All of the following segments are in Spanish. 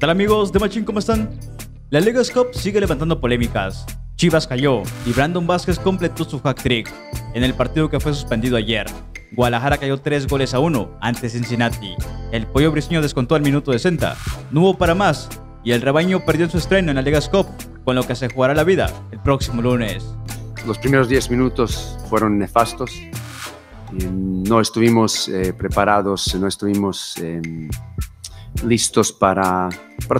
tal amigos de Machín? ¿Cómo están? La Liga Scop sigue levantando polémicas. Chivas cayó y Brandon Vázquez completó su hat-trick en el partido que fue suspendido ayer. Guadalajara cayó 3-1 ante Cincinnati. El pollo briseño descontó al minuto 60. No hubo para más y el rebaño perdió su estreno en la Liga Scop, con lo que se jugará la vida el próximo lunes. Los primeros 10 minutos fueron nefastos. No estuvimos preparados, no estuvimos listos para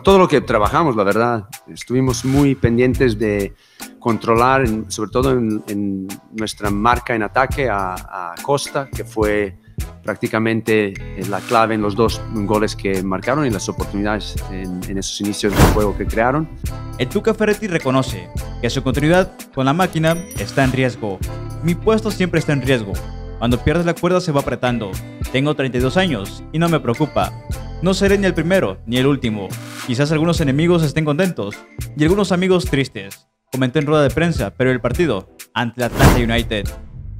todo lo que trabajamos, la verdad. Estuvimos muy pendientes de controlar, sobre todo en nuestra marca en ataque a Costa, que fue prácticamente la clave en los dos goles que marcaron y las oportunidades en esos inicios del juego que crearon. El Tuca Ferretti reconoce que su continuidad con la máquina está en riesgo. Mi puesto siempre está en riesgo. Cuando pierdes la cuerda se va apretando. Tengo 32 años y no me preocupa. No seré ni el primero ni el último. Quizás algunos enemigos estén contentos y algunos amigos tristes. Comentó en rueda de prensa, pero el partido ante la Atlanta United.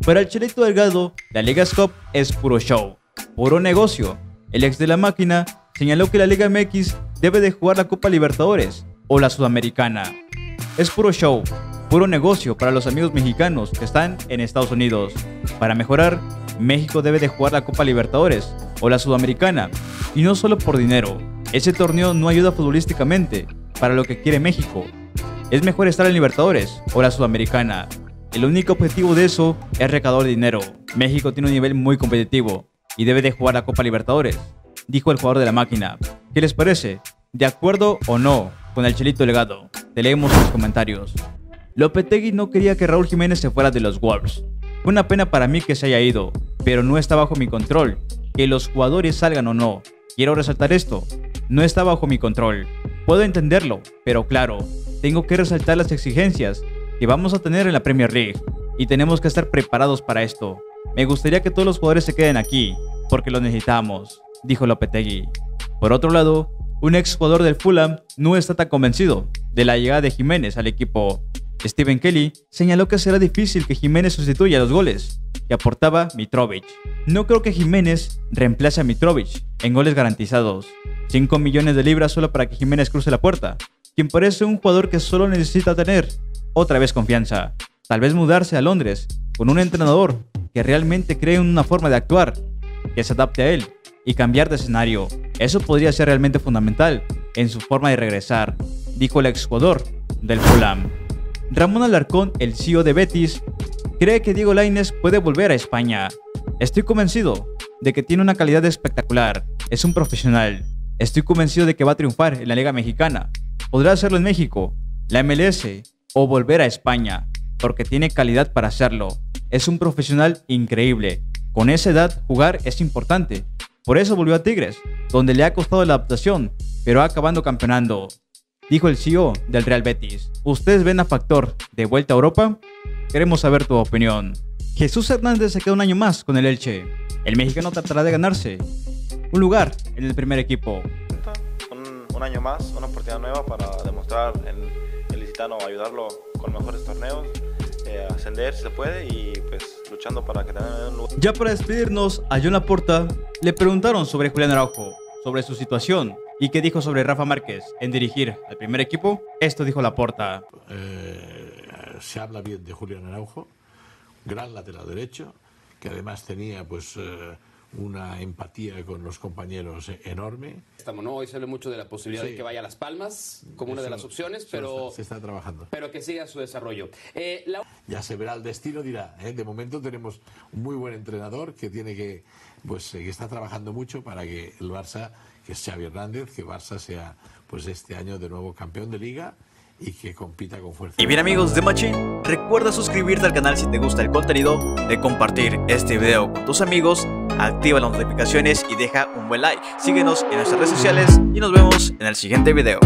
Para el Chelito Delgado, la Liga Scop es puro show, puro negocio. El ex de la máquina señaló que la Liga MX debe de jugar la Copa Libertadores o la Sudamericana. Es puro show, puro negocio para los amigos mexicanos que están en Estados Unidos. Para mejorar, México debe de jugar la Copa Libertadores o la Sudamericana, y no solo por dinero. Ese torneo no ayuda futbolísticamente para lo que quiere México. Es mejor estar en Libertadores o la Sudamericana. El único objetivo de eso es recaudar dinero. México tiene un nivel muy competitivo y debe de jugar la Copa Libertadores, dijo el jugador de la máquina. ¿Qué les parece? ¿De acuerdo o no con el Chelito Delgado? Te leemos en los comentarios. Lopetegui no quería que Raúl Jiménez se fuera de los Wolves. Fue una pena para mí que se haya ido, pero no está bajo mi control que los jugadores salgan o no. Quiero resaltar esto, no está bajo mi control. Puedo entenderlo, pero claro, tengo que resaltar las exigencias que vamos a tener en la Premier League y tenemos que estar preparados para esto. Me gustaría que todos los jugadores se queden aquí, porque lo necesitamos, dijo Lopetegui. Por otro lado, un ex jugador del Fulham no está tan convencido de la llegada de Jiménez al equipo. Steven Kelly señaló que será difícil que Jiménez sustituya los goles que aportaba Mitrovic. No creo que Jiménez reemplace a Mitrovic en goles garantizados. 5 millones de libras solo para que Jiménez cruce la puerta, quien parece un jugador que solo necesita tener otra vez confianza. Tal vez mudarse a Londres con un entrenador que realmente cree en una forma de actuar, que se adapte a él y cambiar de escenario. Eso podría ser realmente fundamental en su forma de regresar, dijo el exjugador del Fulham. Ramón Alarcón, el CEO de Betis, cree que Diego Lainez puede volver a España. Estoy convencido de que tiene una calidad espectacular, es un profesional. Estoy convencido de que va a triunfar en la Liga Mexicana. Podrá hacerlo en México, la MLS o volver a España, porque tiene calidad para hacerlo. Es un profesional increíble. Con esa edad jugar es importante. Por eso volvió a Tigres, donde le ha costado la adaptación, pero acabando campeonando, dijo el CEO del Real Betis. ¿Ustedes ven a Factor de vuelta a Europa? Queremos saber tu opinión. Jesús Hernández se queda un año más con el Elche. El mexicano tratará de ganarse un lugar en el primer equipo. Un año más, una oportunidad nueva para demostrar el licitano, ayudarlo con mejores torneos, ascender si se puede y pues luchando para que tengan un lugar. Ya para despedirnos, a Joan Laporta le preguntaron sobre Julián Araujo, sobre su situación. ¿Y qué dijo sobre Rafa Márquez en dirigir al primer equipo? Esto dijo Laporta. Se habla bien de Julián Araujo, gran lateral derecho, que además tenía pues una empatía con los compañeros enorme. ¿No? Hoy se habla mucho de la posibilidad de que vaya a Las Palmas como una de las opciones, pero se está trabajando. Pero que siga su desarrollo. Ya se verá el destino, dirá. De momento tenemos un muy buen entrenador que tiene que, pues, que está trabajando mucho para que el Barça, que es Xavi Hernández, que Barça sea pues este año de nuevo campeón de liga y que compita con fuerza. Y bien amigos de Machín, recuerda suscribirte al canal si te gusta el contenido, de compartir este video con tus amigos, activa las notificaciones y deja un buen like. Síguenos en nuestras redes sociales y nos vemos en el siguiente video.